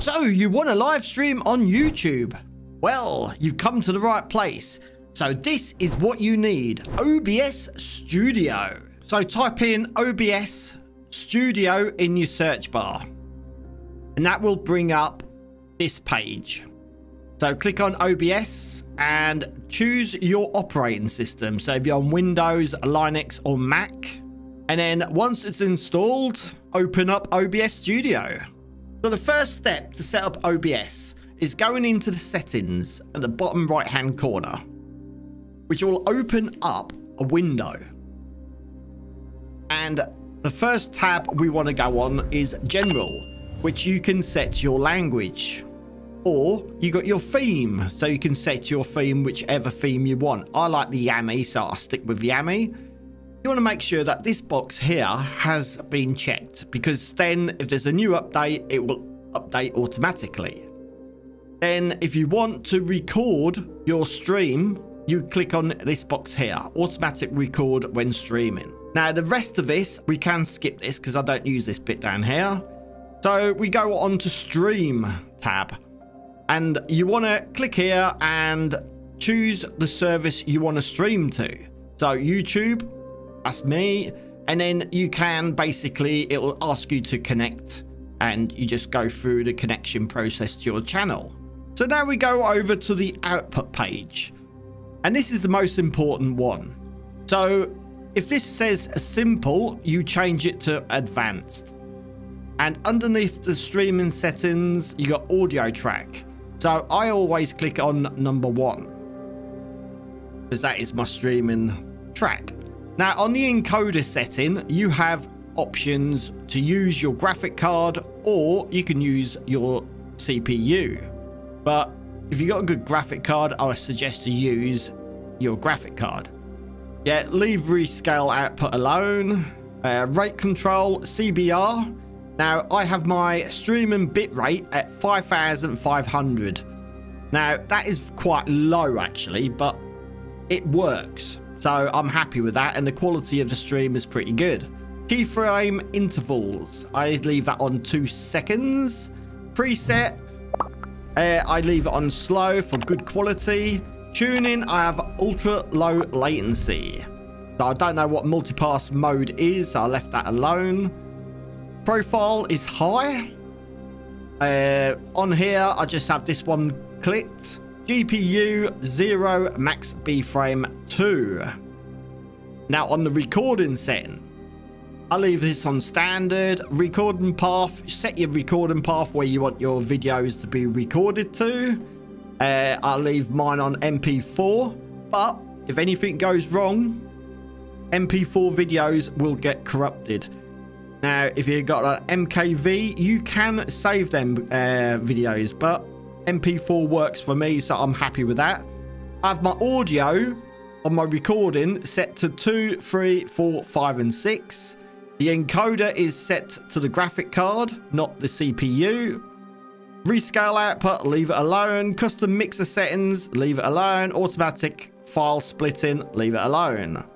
So you want to live stream on YouTube? Well, you've come to the right place. So this is what you need, OBS Studio. So type in OBS Studio in your search bar, and that will bring up this page. So click on OBS and choose your operating system. So if you're on Windows, Linux or Mac, and then once it's installed, open up OBS Studio. So the first step to set up OBS is going into the settings at the bottom right hand corner, which will open up a window. And the first tab we want to go on is General, which you can set your language. Or you got your theme, so you can set your theme, whichever theme you want. I like the Yammy, so I'll stick with Yammy. You want to make sure that this box here has been checked, because then if there's a new update, it will update automatically. Then if you want to record your stream, you click on this box here, automatic record when streaming. Now the rest of this, we can skip this because I don't use this bit down here. So we go on to Stream tab, and you want to click here and choose the service you want to stream to. So YouTube, that's me. And then you can basically, it will ask you to connect, and you just go through the connection process to your channel. So now we go over to the output page, and this is the most important one. So if this says simple, you change it to advanced. And underneath the streaming settings, you got audio track. So I always click on #1, because that is my streaming track. Now on the encoder setting, you have options to use your graphic card, or you can use your CPU. But if you got a good graphic card, I would suggest to use your graphic card. Yeah, leave rescale output alone. Rate control, CBR. Now I have my streaming bitrate at 5,500. Now that is quite low actually, but it works. So I'm happy with that, and the quality of the stream is pretty good. Keyframe intervals, I leave that on 2 seconds. Preset, I leave it on slow for good quality. Tuning, I have ultra low latency. So I don't know what multipass mode is, so I left that alone. Profile is high. On here, I just have this one clicked. GPU 0, max B-frame 2. Now on the recording setting, I leave this on standard. Recording path, set your recording path where you want your videos to be recorded to. I'll leave mine on MP4, but if anything goes wrong, MP4 videos will get corrupted. Now, if you've got an MKV, you can save them videos, but MP4 works for me, so I'm happy with that. I have my audio on my recording set to 2, 3, 4, 5, and 6. The encoder is set to the graphic card, not the CPU. Rescale output, leave it alone. Custom mixer settings, leave it alone. Automatic file splitting, leave it alone.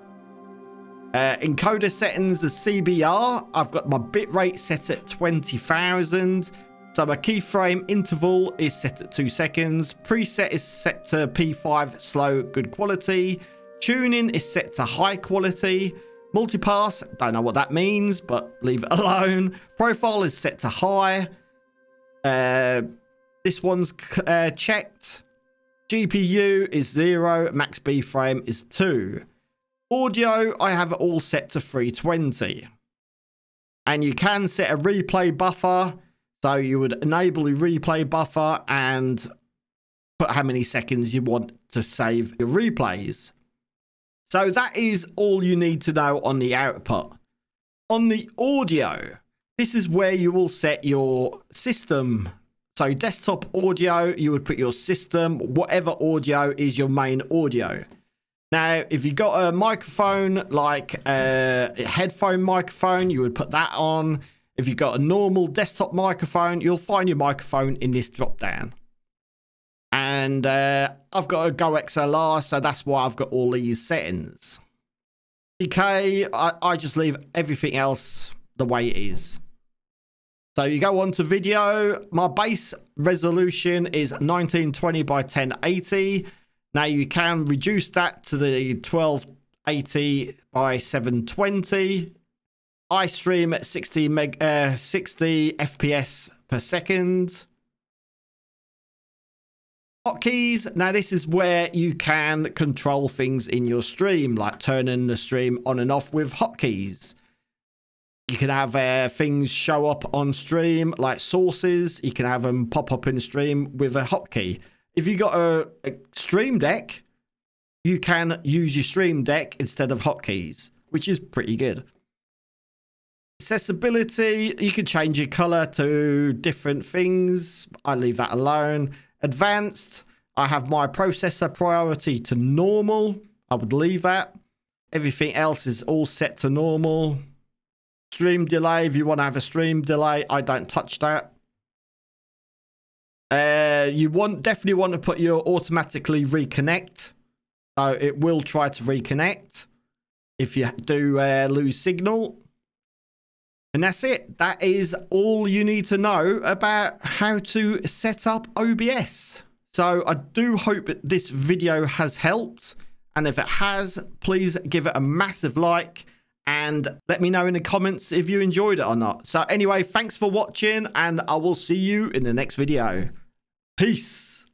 Encoder settings, the CBR, I've got my bitrate set at 20,000. So my keyframe interval is set at 2 seconds. Preset is set to P5, slow, good quality. Tuning is set to high quality. Multipass, don't know what that means, but leave it alone. Profile is set to high. This one's checked. GPU is 0, max B frame is 2. Audio, I have it all set to 320. And you can set a replay buffer. So you would enable a replay buffer and put how many seconds you want to save your replays. So that is all you need to know on the output. On the audio, this is where you will set your system. So desktop audio, you would put your system, whatever audio is your main audio. Now, if you got a microphone, like a headphone microphone, you would put that on. If you got a normal desktop microphone, you'll find your microphone in this drop down. And I've got a GoXLR, so that's why I've got all these settings. Decay, I just leave everything else the way it is. So you go on to video. My base resolution is 1920 by 1080. Now you can reduce that to the 1280 by 720. I stream at 60 FPS per second. Hotkeys. Now this is where you can control things in your stream, like turning the stream on and off with hotkeys. You can have things show up on stream like sources. You can have them pop up in stream with a hotkey. If you got a Stream Deck, you can use your Stream Deck instead of hotkeys, which is pretty good. Accessibility, you can change your color to different things. I leave that alone. Advanced, I have my processor priority to normal. I would leave that. Everything else is all set to normal. Stream delay, if you want to have a stream delay, I don't touch that. You definitely want to put your automatically reconnect. So it will try to reconnect if you do lose signal. And that's it. That is all you need to know about how to set up OBS. So I do hope that this video has helped. And if it has, please give it a massive like. And let me know in the comments if you enjoyed it or not. So anyway, thanks for watching, and I will see you in the next video. Peace.